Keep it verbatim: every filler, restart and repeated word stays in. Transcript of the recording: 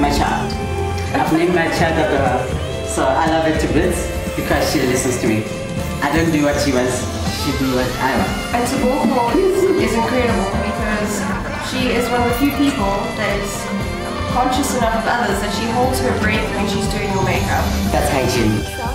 my child. I've named my child a girl, so I love her to bits because she listens to me. I don't do what she wants, she do what I want. And Tebogo is incredible because she is one of the few people that is conscious enough of others that she holds her breath when she's doing her makeup. That's hygiene.